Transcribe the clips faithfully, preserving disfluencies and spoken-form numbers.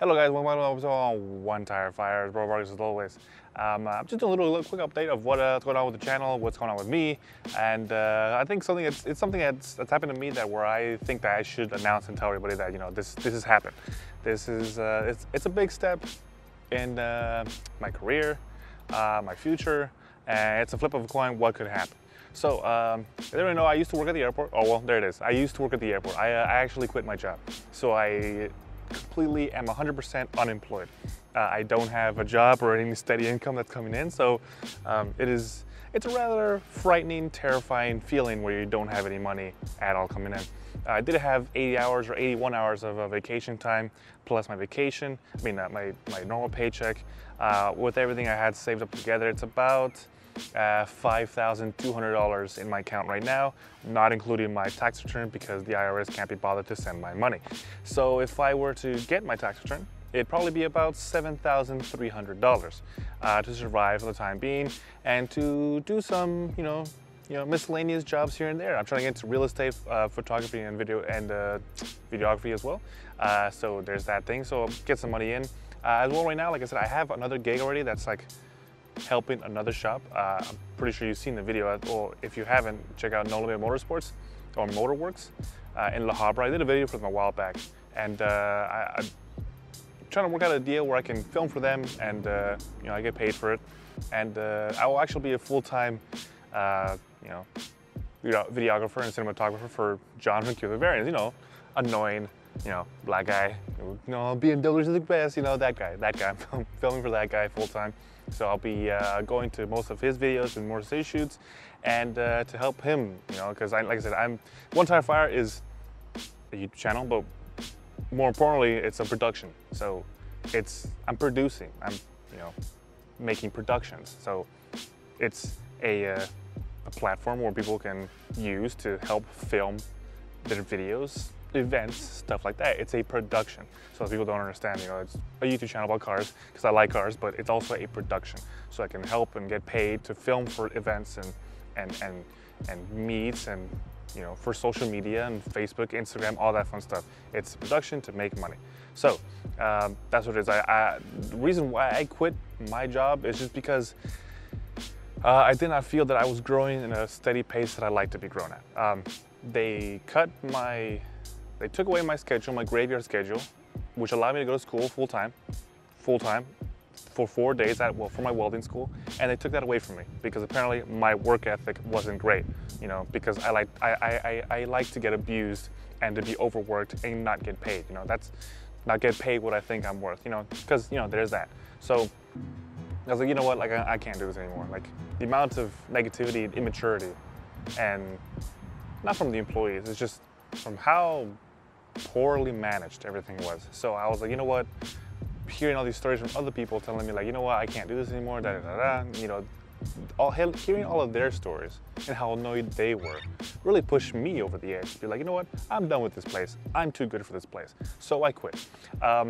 Hello guys, welcome back to OneTireFire. Bro Vargas as always. Um, uh, just a little, little quick update of what, uh, what's going on with the channel, what's going on with me, and uh, I think something that's, it's something that's, that's happened to me that where I think that I should announce and tell everybody that you know this this has happened. This is uh, it's it's a big step in uh, my career, uh, my future, and it's a flip of a coin. What could happen? So um, I don't know. I used to work at the airport. Oh well, there it is. I used to work at the airport. I, uh, I actually quit my job. So I. completely am one hundred percent unemployed. Uh, I don't have a job or any steady income that's coming in, so um, it is, it's a rather frightening, terrifying feeling where you don't have any money at all coming in. Uh, I did have eighty hours or eighty-one hours of uh, vacation time, plus my vacation, I mean, uh, my, my normal paycheck. Uh, with everything I had saved up together, it's about uh, five thousand two hundred dollars in my account right now, not including my tax return because the I R S can't be bothered to send my money. So if I were to get my tax return, it'd probably be about seven thousand three hundred dollars uh, to survive for the time being and to do some, you know, you know, miscellaneous jobs here and there. I'm trying to get into real estate, uh, photography and video and uh, videography as well. Uh, so there's that thing. So get some money in. Uh, as well right now, like I said, I have another gig already that's like helping another shop. Uh, I'm pretty sure you've seen the video, or if you haven't, check out No Limit Motorsports or Motorworks uh, in La Habra. I did a video for them a while back, and uh, I, I'm trying to work out a deal where I can film for them and uh, you know, I get paid for it. And uh, I will actually be a full-time uh, you know, videographer and cinematographer for John Hincu, the Varians, you know, annoying, you know, black guy, you know, B M Ws is the best, you know, that guy, that guy. I'm filming for that guy full time. So I'll be uh, going to most of his videos and more of his shoots and uh, to help him, you know, because I, like I said, I'm, OneTireFire is a YouTube channel, but more importantly, it's a production. So it's, I'm producing, I'm, you know, making productions. So it's a, uh, a platform where people can use to help film their videos, events, stuff like that. It's a production. So if people don't understand, you know, it's a YouTube channel about cars because I like cars, but it's also a production. So I can help and get paid to film for events and and and and meets and, you know, for social media and Facebook, Instagram, all that fun stuff. It's a production to make money. So um, that's what it is. I, I the reason why I quit my job is just because uh, I did not feel that I was growing in a steady pace that I like to be grown at. Um, they cut my They took away my schedule, my graveyard schedule, which allowed me to go to school full-time, full-time, for four days at, well, for my welding school, and they took that away from me because apparently my work ethic wasn't great, you know, because I like, I, I, I like to get abused and to be overworked and not get paid, you know, that's, not get paid what I think I'm worth, you know, because, you know, there's that. So I was like, you know what, like, I, I can't do this anymore. Like, the amount of negativity and immaturity, and not from the employees, it's just from how poorly managed everything was. So I was like, you know what, hearing all these stories from other people telling me like, you know what, I can't do this anymore, da da da da, you know, all, hearing all of their stories and how annoyed they were really pushed me over the edge to be like, you know what, I'm done with this place, I'm too good for this place, so I quit. Um,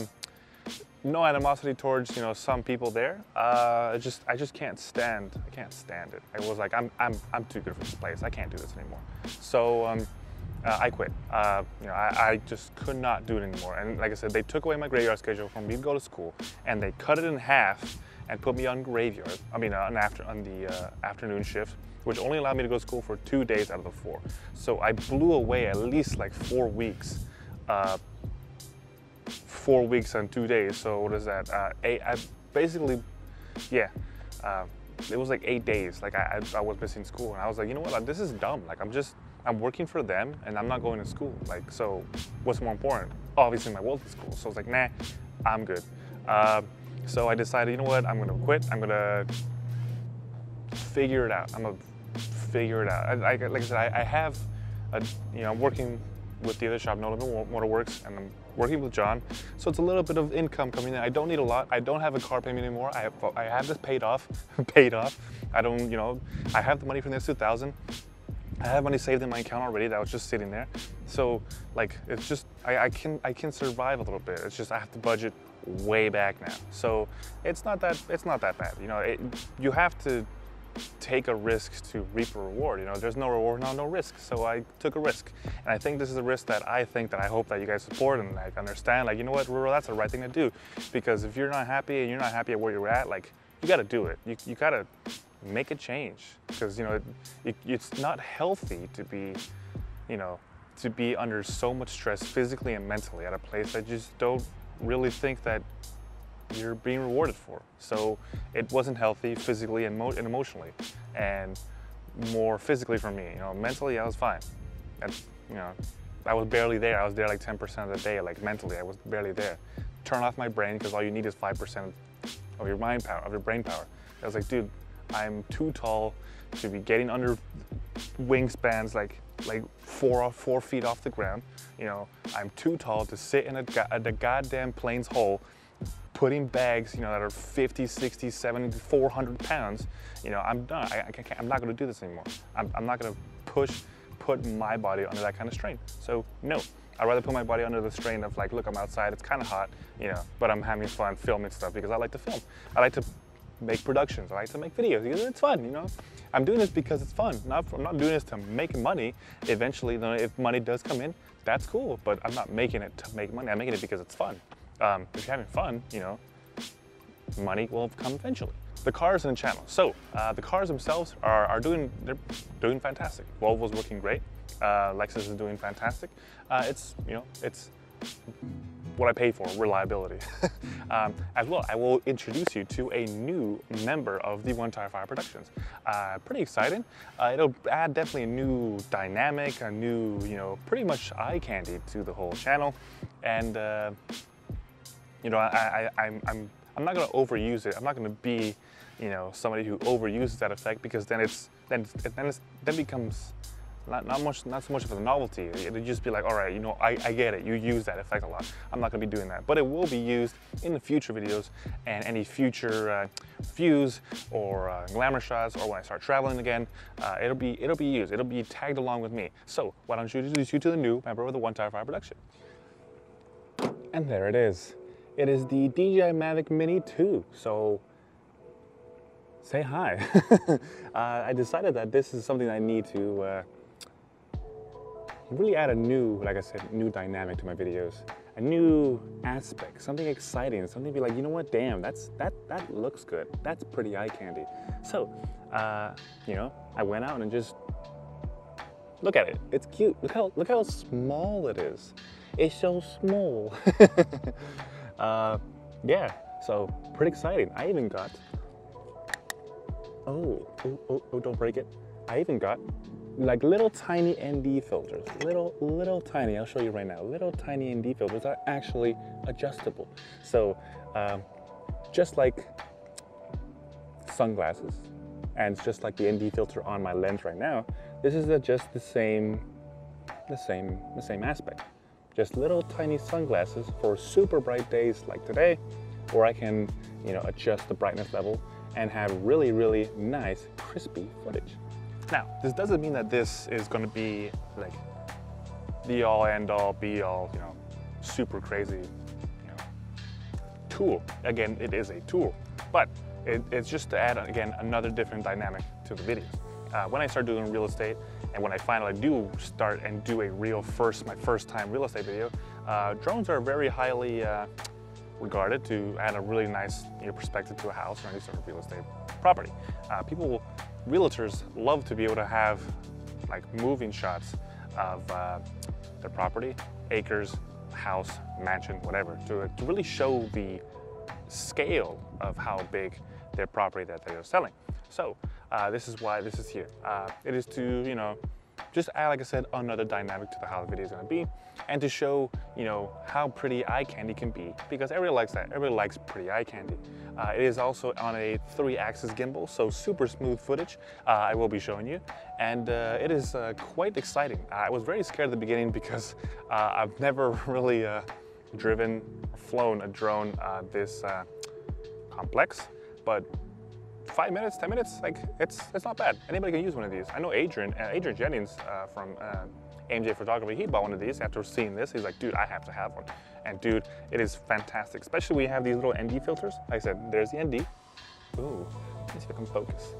no animosity towards, you know, some people there. Uh, just I just can't stand, I can't stand it. I was like, I'm, I'm, I'm too good for this place, I can't do this anymore. So. Um, Uh, I quit. Uh, you know, I, I just could not do it anymore. And like I said, they took away my graveyard schedule from me to go to school, and they cut it in half and put me on graveyard. I mean, uh, on after on the uh, afternoon shift, which only allowed me to go to school for two days out of the four. So I blew away at least like four weeks, uh, four weeks and two days. So what is that? Uh, eight, I basically, yeah. Uh, it was like eight days. Like I, I, I was missing school, and I was like, you know what? Like, this is dumb. Like I'm just. I'm working for them and I'm not going to school. Like, so what's more important? Obviously my welding school. So I was like, nah, I'm good. Uh, so I decided, you know what? I'm gonna quit. I'm gonna figure it out. I'm gonna figure it out. I, I, like I said, I, I have, a, you know, I'm working with the other shop, No Limit Motor Works, and I'm working with John. So it's a little bit of income coming in. I don't need a lot. I don't have a car payment anymore. I have, I have this paid off, paid off. I don't, you know, I have the money from the next two thousand. I have money saved in my account already that was just sitting there. So like, it's just, I, I can I can survive a little bit. It's just, I have to budget way back now. So it's not that, it's not that bad. You know, it, you have to take a risk to reap a reward. You know, there's no reward, no, no risk. So I took a risk. And I think this is a risk that I think that I hope that you guys support and like understand, like, you know what, Rural, that's the right thing to do. Because if you're not happy and you're not happy at where you're at, like, you gotta do it. You, you gotta make a change. Because, you know, it, it, it's not healthy to be, you know, to be under so much stress physically and mentally at a place that you just don't really think that you're being rewarded for. So it wasn't healthy physically and, mo and emotionally, and more physically for me. You know, mentally I was fine. And, you know, I was barely there. I was there like ten percent of the day. Like mentally, I was barely there. Turn off my brain, because all you need is five percent of your mind power, of your brain power. I was like, dude, I'm too tall to be getting under wingspans like like four or four feet off the ground. You know, I'm too tall to sit in a, a the goddamn plane's hole, putting bags, you know, that are fifty, sixty, seventy, four hundred pounds. You know, I'm done. I, I can't, I'm not going to do this anymore. I'm, I'm not going to push, put my body under that kind of strain. So no, I'd rather put my body under the strain of like, look, I'm outside, it's kind of hot, you know, but I'm having fun filming stuff because I like to film. I like to make productions. I like to make videos because it's fun, you know. I'm doing this because it's fun. Not, I'm not doing this to make money. Eventually, you know, if money does come in, that's cool, but I'm not making it to make money. I'm making it because it's fun. Um, if you're having fun, you know, money will come eventually. The cars in the channel. So uh, the cars themselves are, are doing, they're doing fantastic. Volvo's working great. Uh, Lexus is doing fantastic. Uh, it's, you know, it's what I pay for, reliability. um, as well, I will introduce you to a new member of the OneTireFire Productions. Uh, pretty exciting. Uh, it'll add definitely a new dynamic, a new, you know, pretty much eye candy to the whole channel. And, uh, you know, I, I, I'm, I'm, I'm not going to overuse it. I'm not going to be, you know, somebody who overuses that effect, because then it's, then it then, it's, then becomes not, not much, not so much of a novelty. It'll just be like, all right, you know, I, I get it. You use that effect a lot. I'm not going to be doing that, but it will be used in the future videos and any future uh, views or uh, glamour shots, or when I start traveling again, uh, it'll be, it'll be used. It'll be tagged along with me. So why don't you introduce you to the new member of the OneTireFire Production? And there it is. It is the D J I Mavic Mini two, so say hi. uh, I decided that this is something I need to uh, really add a new, like I said, new dynamic to my videos, a new aspect, something exciting, something to be like, you know what, damn, that's, that, that looks good. That's pretty eye candy. So, uh, you know, I went out and just, look at it. It's cute. Look how, look how small it is. It's so small. Uh, yeah, so pretty exciting. I even got, oh, oh, oh, oh, don't break it. I even got like little tiny N D filters, little, little tiny, I'll show you right now, little tiny N D filters are actually adjustable. So um, just like sunglasses, and just like the N D filter on my lens right now, this is a, just the same, the same, the same aspect. Just little tiny sunglasses for super bright days like today, where I can, you know, adjust the brightness level and have really, really nice, crispy footage. Now, this doesn't mean that this is going to be like the all, end all, be all, you know, super crazy, you know, tool. Again, it is a tool, but it, it's just to add, again, another different dynamic to the videos. Uh, when I start doing real estate, and when I finally do start and do a real first, my first time real estate video, uh, drones are very highly uh, regarded to add a really nice, you know, perspective to a house or any sort of real estate property. Uh, people, realtors love to be able to have like moving shots of uh, their property, acres, house, mansion, whatever, to, to really show the scale of how big their property that they are selling. So uh, this is why this is here. Uh, it is to, you know, just add, like I said, another dynamic to the how the video is going to be, and to show, you know, how pretty eye candy can be, because everybody likes that. Everybody likes pretty eye candy. Uh, it is also on a three-axis gimbal, so super smooth footage uh, I will be showing you, and uh, it is uh, quite exciting. I was very scared at the beginning because uh, I've never really uh, driven, flown a drone uh, this uh, complex, but five minutes, ten minutes, like it's it's not bad. Anybody can use one of these. I know Adrian, uh, Adrian Jennings uh, from uh, A M J Photography, he bought one of these after seeing this. He's like, dude, I have to have one. And dude, it is fantastic. Especially we have these little N D filters. Like I said, there's the N D. Ooh, let's see if I can focus.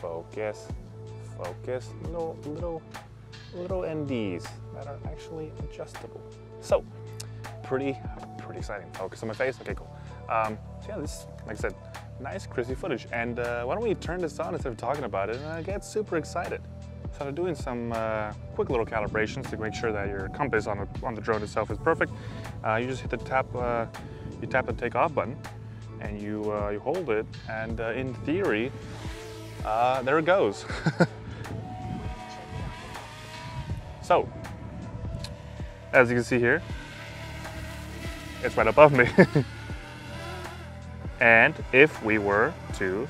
Focus, focus, little, little, little N Ds that are actually adjustable. So pretty, pretty exciting. Focus on my face, okay, cool. Um, so yeah, this, like I said, nice crispy footage. And uh, why don't we turn this on instead of talking about it, and I get super excited. So I'm doing some uh, quick little calibrations to make sure that your compass on the, on the drone itself is perfect. Uh, you just hit the tap, uh, you tap the take off button, and you, uh, you hold it, and uh, in theory, uh, there it goes. So, as you can see here, it's right above me. And if we were to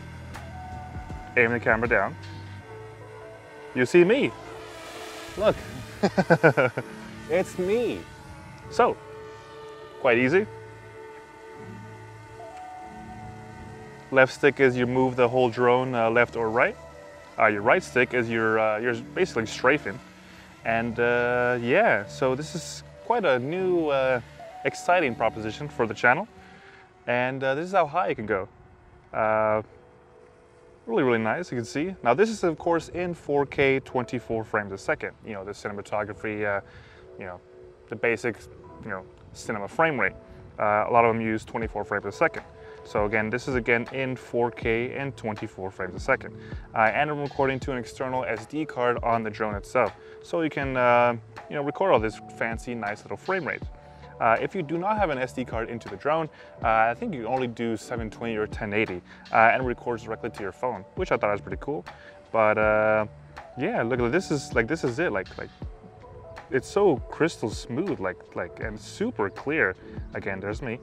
aim the camera down, you see me. Look, it's me. So, quite easy. Left stick is you move the whole drone uh, left or right. Uh, your right stick is you're uh, you're basically strafing. And uh, yeah, so this is quite a new, uh, exciting proposition for the channel. And uh, this is how high it can go. Uh, really, really nice, you can see. Now this is of course in four K, twenty-four frames a second. You know, the cinematography, uh, you know, the basic, you know, cinema frame rate. Uh, a lot of them use twenty-four frames a second. So again, this is again in four K and twenty-four frames a second. Uh, and I'm recording to an external S D card on the drone itself. So you can, uh, you know, record all this fancy, nice little frame rate. Uh, if you do not have an S D card into the drone, uh, I think you only do seven twenty or ten eighty uh, and records directly to your phone, which I thought was pretty cool. But uh, yeah, look, this is like, this is it. Like, like it's so crystal smooth, like, like, and super clear. Again, there's me.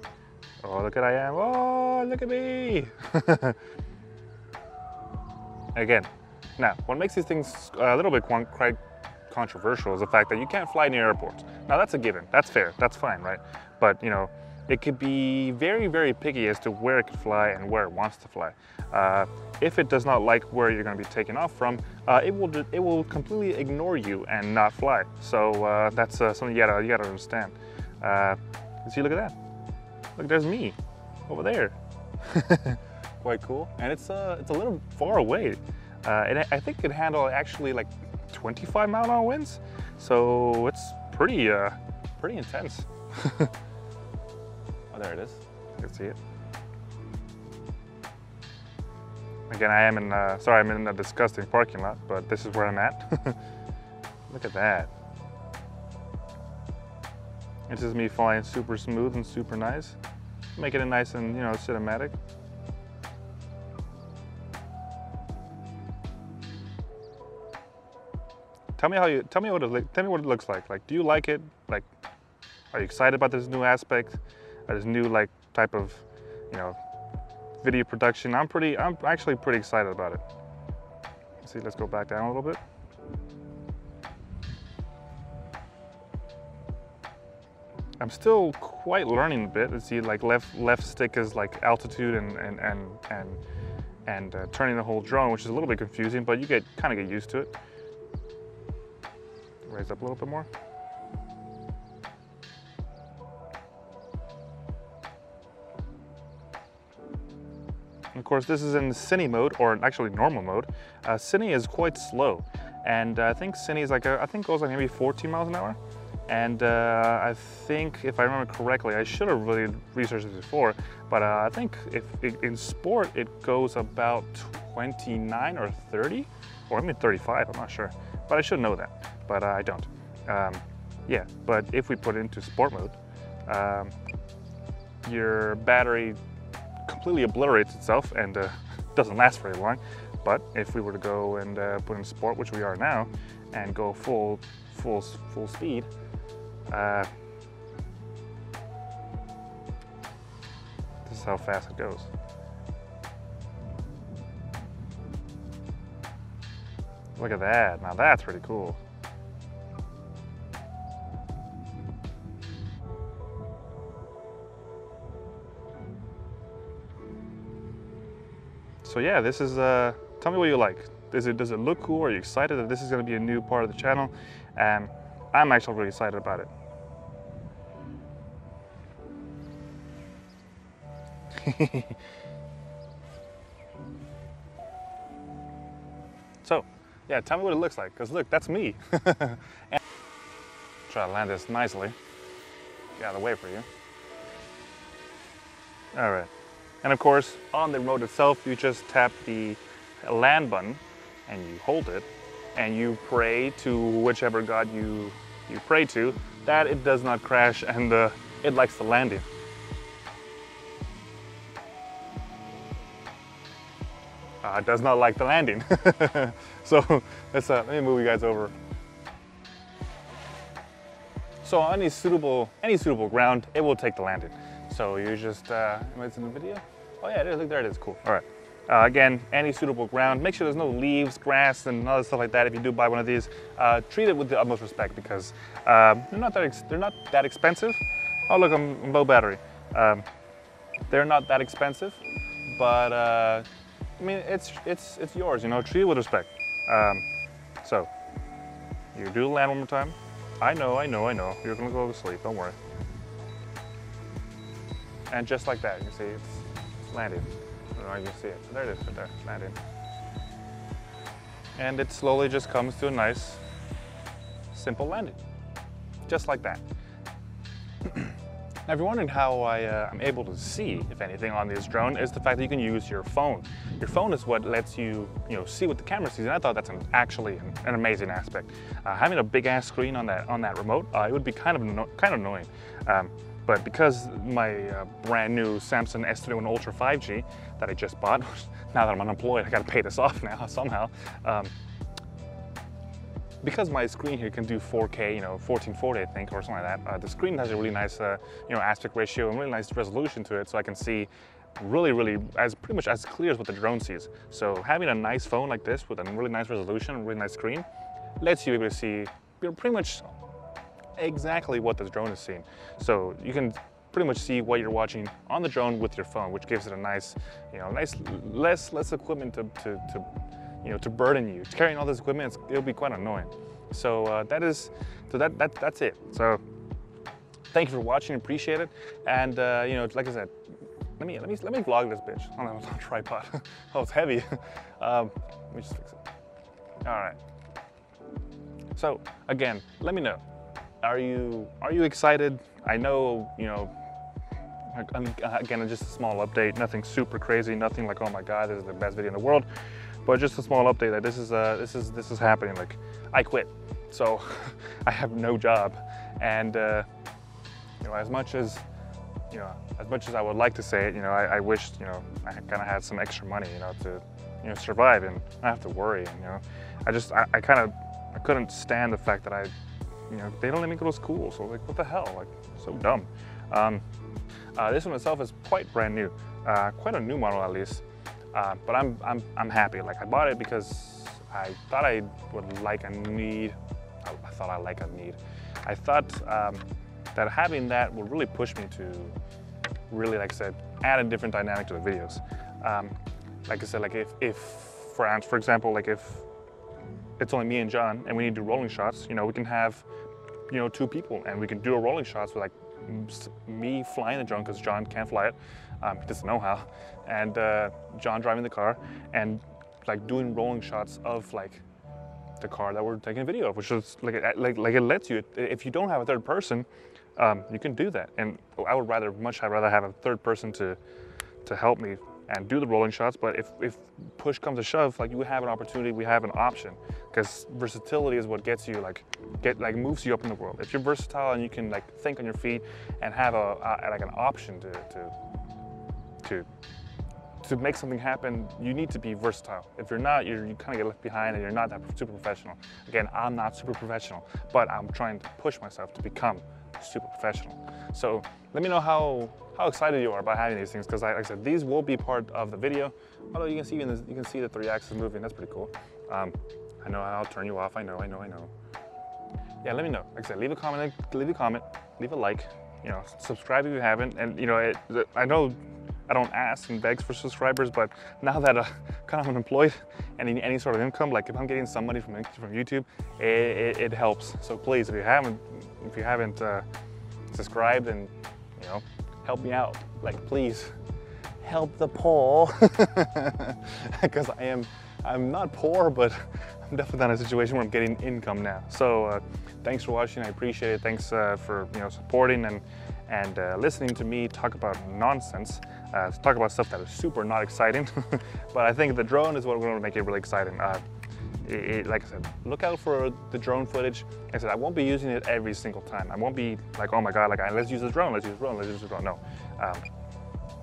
Oh, look at I am. Oh, look at me. Again, now, what makes these things a little bit quite controversial is the fact that you can't fly near airports. Now, that's a given. That's fair. That's fine, right? But, you know, it could be very, very picky as to where it can fly and where it wants to fly. Uh, if it does not like where you're going to be taking off from, uh, it will it will completely ignore you and not fly. So uh, that's uh, something you gotta, you gotta understand. Uh, see, look at that. Look, there's me over there. Quite cool. And it's, uh, it's a little far away. Uh, and I think it can handle actually like twenty-five mile an hour winds. So it's pretty, uh, pretty intense. Oh, there it is. You can see it. Again, I am in, uh, sorry, I'm in a disgusting parking lot, but this is where I'm at. Look at that. It's just me flying super smooth and super nice, making it nice and, you know, cinematic. Tell me how you tell me what it tell me what it looks like. Like, do you like it? Like, are you excited about this new aspect, or this new like type of, you know, video production? I'm pretty. I'm actually pretty excited about it. Let's see, let's go back down a little bit. I'm still quite learning a bit. You see, like left left stick is like altitude and and and and, and uh, turning the whole drone, which is a little bit confusing, but you get kind of get used to it. Raise up a little bit more. And of course, this is in cine mode, or actually normal mode. Uh, cine is quite slow, and uh, I think cine is like a, I think goes like maybe fourteen miles an hour. And uh, I think, if I remember correctly, I should have really researched this before, but uh, I think if it, in sport it goes about twenty-nine or thirty, or I mean thirty-five, I'm not sure, but I should know that, but uh, I don't. Um, yeah, but if we put it into sport mode, um, your battery completely obliterates itself and uh, doesn't last very long. But if we were to go and uh, put in sport, which we are now, and go full, full, full speed, Uh, this is how fast it goes. Look at that. Now that's pretty cool. So yeah, this is, uh, tell me what you like. Does it, does it look cool? Are you excited that this is going to be a new part of the channel? Um, I'm actually really excited about it. So yeah, tell me what it looks like, because look, that's me. And try to land this nicely. Get out of the way for you. All right. And of course, on the remote itself, you just tap the land button and you hold it and you pray to whichever god you, you pray to that it does not crash and uh, it likes the landing. Uh, it does not like the landing. So let's, uh, let me move you guys over. So on any suitable, any suitable ground, it will take the landing. So you just, uh, am I in the video? Oh yeah, it is, look, there it is, cool. All right, uh, again, any suitable ground, make sure there's no leaves, grass, and other stuff like that. If you do buy one of these, uh, treat it with the utmost respect, because um, they're, not that ex they're not that expensive. Oh look, I'm, I'm low battery. Um, they're not that expensive, but uh, I mean, it's, it's, it's yours, you know, treat it with respect. Um, so, you do land one more time. I know, I know, I know, you're gonna go to sleep, don't worry. And just like that, you see, it's landed. I don't know if you can see it. So there it is, right there, landed. And it slowly just comes to a nice, simple landing. Just like that. Now, if you're wondering how I, uh, I'm able to see, if anything, on this drone, is the fact that you can use your phone. Your phone is what lets you, you know, see what the camera sees, and I thought that's an, actually an, an amazing aspect. Uh, having a big-ass screen on that on that remote, uh, it would be kind of no, kind of annoying. Um, But because my uh, brand new Samsung S twenty-one Ultra five G that I just bought, now that I'm unemployed, I gotta pay this off now somehow. Um, because my screen here can do four K, you know, fourteen forty I think, or something like that. Uh, the screen has a really nice, uh, you know, aspect ratio and really nice resolution to it, so I can see really, really, as pretty much as clear as what the drone sees. So having a nice phone like this with a really nice resolution, really nice screen, lets you be able to see, you know, pretty much exactly what this drone is seeing. So you can pretty much see what you're watching on the drone with your phone, which gives it a nice, you know, nice less less equipment to, to, to you know, to burden you. Carrying all this equipment, it'll be quite annoying. So uh, that is, so that, that that's it. So thank you for watching, appreciate it. And uh, you know, like I said, let me let me let me vlog this bitch on a tripod. Oh, it's heavy. Um, let me just fix it. All right. So again, let me know. Are you are you excited? I know, you know, again, just a small update, nothing super crazy, nothing like, oh my God, this is the best video in the world, but just a small update that this is uh, this is this is happening. Like, I quit, so I have no job, and uh, you know, as much as you know, as much as I would like to say it, you know, I, I wished, you know, I kind of had some extra money, you know, to you know survive and not have to worry. And, you know, I just I, I kind of I couldn't stand the fact that I. You know, they don't let me go to school, so like, what the hell? Like, so dumb. Um, uh, this one itself is quite brand new, uh, quite a new model at least. Uh, but I'm, I'm, I'm happy. Like, I bought it because I thought I would like and need. I, I thought I like and need. I thought um, that having that would really push me to really, like I said, add a different dynamic to the videos. Um, like I said, like if, if for, for example, like if. It's only me and John, and we need to do rolling shots. You know, we can have, you know, two people, and we can do a rolling shots with like me flying the drone because John can't fly it, um, he doesn't know how, and uh, John driving the car, and like doing rolling shots of like the car that we're taking a video of, which is like like like it lets you. If you don't have a third person, um, you can do that, and I would rather much I'd rather have a third person to to help me and do the rolling shots, but if, if push comes to shove, like you have an opportunity, we have an option, because versatility is what gets you, like, get like moves you up in the world. If you're versatile and you can like think on your feet and have a uh, like an option to, to to to make something happen, you need to be versatile. If you're not, you're, you kind of get left behind, and you're not that super professional. Again, I'm not super professional, but I'm trying to push myself to become super professional. So let me know how. how excited you are about having these things, because like I said, these will be part of the video. Although you can see, this, you can see the three axis moving, that's pretty cool. Um, I know I'll turn you off, I know, I know, I know. Yeah, let me know. Like I said, leave a comment, leave a comment, leave a like, you know, subscribe if you haven't. And you know, it, I know I don't ask and beg for subscribers, but now that I'm kind of unemployed and any, any sort of income, like if I'm getting some money from, from YouTube, it, it, it helps. So please, if you haven't, if you haven't uh, subscribed and, you know, help me out, like please, help the poor, because I am I'm not poor, but I'm definitely not in a situation where I'm getting income now. So uh, thanks for watching. I appreciate it. Thanks uh, for you know supporting and and uh, listening to me talk about nonsense, uh, talk about stuff that is super not exciting. But I think the drone is what we're going to make it really exciting. Uh, it, it, like I said, look out for the drone footage. Like I said, I won't be using it every single time. I won't be like, oh my god, like let's use the drone, let's use the drone, let's use the drone. No, um,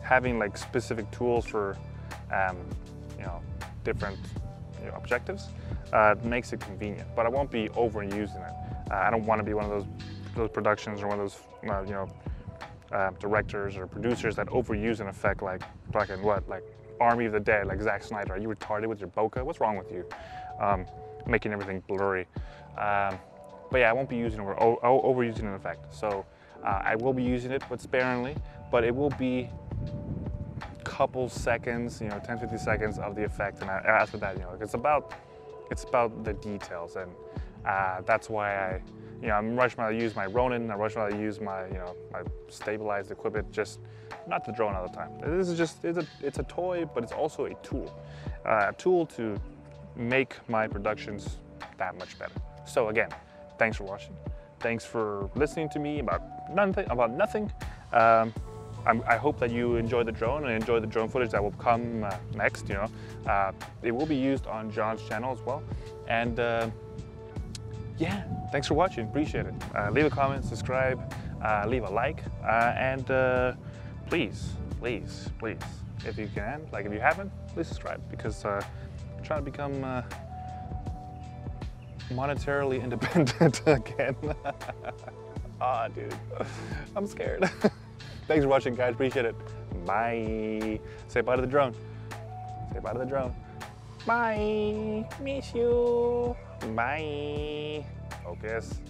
having like specific tools for um, you know different you know, objectives uh, makes it convenient. But I won't be overusing it. Uh, I don't want to be one of those those productions or one of those uh, you know. Uh, directors or producers that overuse an effect like fucking what, like Army of the Dead, like Zack Snyder. Are you retarded with your bokeh? What's wrong with you? Um, making everything blurry. Um, but yeah, I won't be using over overusing an effect. So uh, I will be using it, but sparingly. But it will be a couple seconds, you know, ten, fifteen seconds of the effect. And I, after that, you know, it's about it's about the details, and uh, that's why I. You know, I'm rushing to use my Ronin, I'm rushing to use my, you know, my stabilized equipment, just not the drone all the time. This is just, it's a, it's a toy, but it's also a tool. Uh, a tool to make my productions that much better. So again, thanks for watching. Thanks for listening to me about nothing. About nothing. Um, I'm, I hope that you enjoy the drone and enjoy the drone footage that will come uh, next, you know. Uh, it will be used on John's channel as well. And uh, yeah. Thanks for watching, appreciate it. Uh, leave a comment, subscribe, uh, leave a like, uh, and uh, please, please, please, if you can, like if you haven't, please subscribe, because uh, I'm trying to become uh, monetarily independent again. Ah, oh, dude, I'm scared. Thanks for watching, guys, appreciate it. Bye. Say bye to the drone. Say bye to the drone. Bye. Miss you. Bye. Focus.